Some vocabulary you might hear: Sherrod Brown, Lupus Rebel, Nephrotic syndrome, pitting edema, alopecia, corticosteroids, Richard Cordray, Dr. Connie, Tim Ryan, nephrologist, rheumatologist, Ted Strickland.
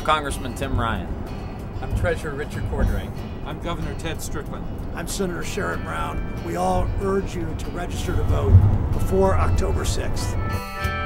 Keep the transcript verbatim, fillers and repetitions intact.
I'm Congressman Tim Ryan. I'm Treasurer Richard Cordray. I'm Governor Ted Strickland. I'm Senator Sherrod Brown. We all urge you to register to vote before October sixth.